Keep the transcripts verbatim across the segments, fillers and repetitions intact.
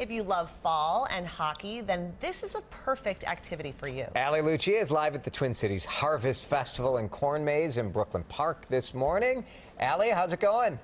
If you love fall and hockey, then this is a perfect activity for you. Ali Lucia is live at the Twin Cities Harvest Festival and Corn Maze in Brooklyn Park this morning. Ali, how's it going?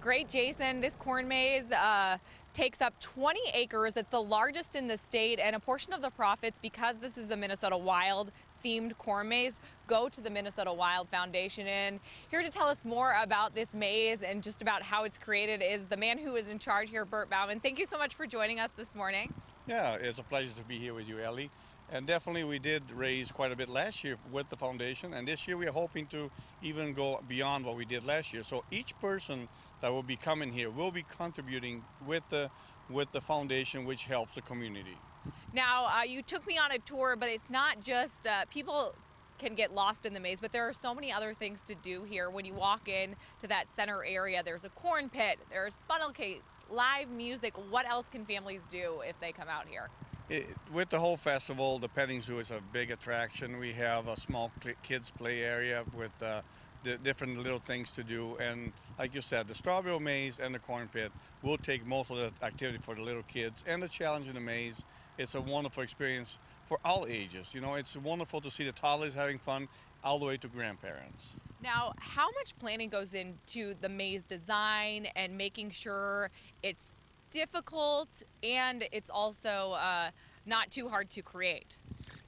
Great, Jason. This Corn Maze uh, takes up twenty acres. It's the largest in the state, and a portion of the profits, because this is a Minnesota Wild themed corn maze, go to the Minnesota Wild Foundation. And here to tell us more about this maze and just about how it's created is the man who is in charge here, Bert Bauman. Thank you so much for joining us this morning. Yeah, it's a pleasure to be here with you, Ellie. And definitely we did raise quite a bit last year with the foundation, and this year we are hoping to even go beyond what we did last year. So each person that will be coming here will be contributing with the, with the foundation, which helps the community. Now, uh, you took me on a tour, but it's not just uh, people can get lost in the maze, but there are so many other things to do here. When you walk in to that center area, there's a corn pit, there's funnel cakes, live music. What else can families do if they come out here? It, with the whole festival, the petting zoo is a big attraction. We have a small kids play area with uh, the different little things to do, and like you said, the strawberry maze and the corn pit will take most of the activity for the little kids, and the challenge in the maze. It's a wonderful experience for all ages. You know, it's wonderful to see the toddlers having fun all the way to grandparents. Now, how much planning goes into the maze design and making sure it's difficult and it's also uh, not too hard to create?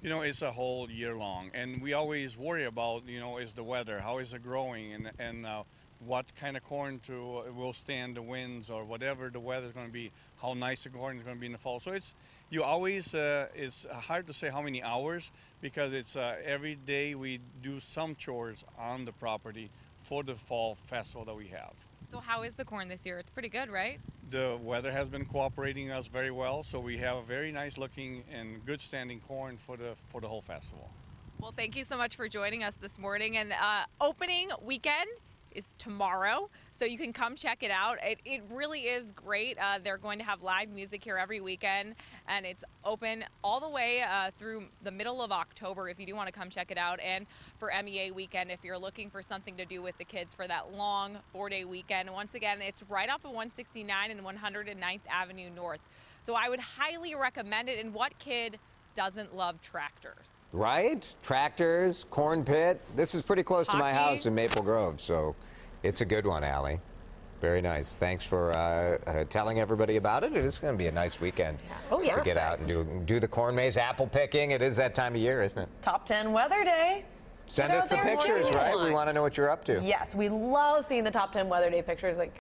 You know, it's a whole year long, and we always worry about, you know, is the weather, how is it growing, and, and uh, what kind of corn to uh, will stand the winds or whatever the weather is going to be, how nice the corn is going to be in the fall. So it's you always uh, it's hard to say how many hours, because it's uh, every day we do some chores on the property for the fall festival that we have. So how is the corn this year? It's pretty good, right? The weather has been cooperating us very well, so we have a very nice looking and good standing corn for the for the whole festival. Well, thank you so much for joining us this morning, and uh, opening weekend is tomorrow, so you can come check it out. It, it really is great. Uh, they're going to have live music here every weekend, and it's open all the way uh, through the middle of October if you do want to come check it out. And for M E A weekend, if you're looking for something to do with the kids for that long four-day weekend, once again, it's right off of one sixty-nine and one hundred ninth Avenue North. So I would highly recommend it, and what kid doesn't love tractors? Right? Tractors, corn pit. This is pretty close Hockey. to my house in Maple Grove, so it's a good one, Allie. Very nice. Thanks for uh, uh, telling everybody about it. It is going to be a nice weekend oh, yeah, to get thanks. out and do, do the corn maze, apple picking. It is that time of year, isn't it? Top ten weather day. Send us the pictures, right? We want to know what you're up to. Yes, we love seeing the top ten weather day pictures. Like.